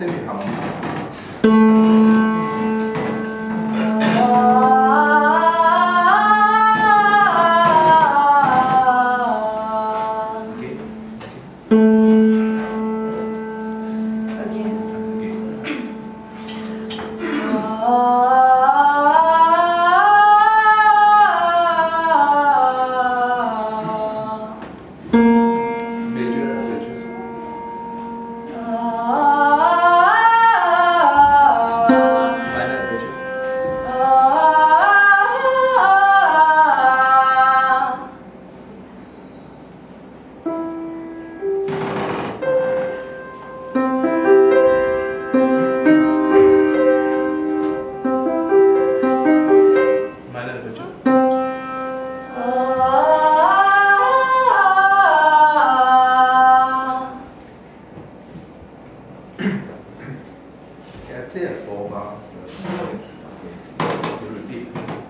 से भी हम there are four bars, so it's repeat.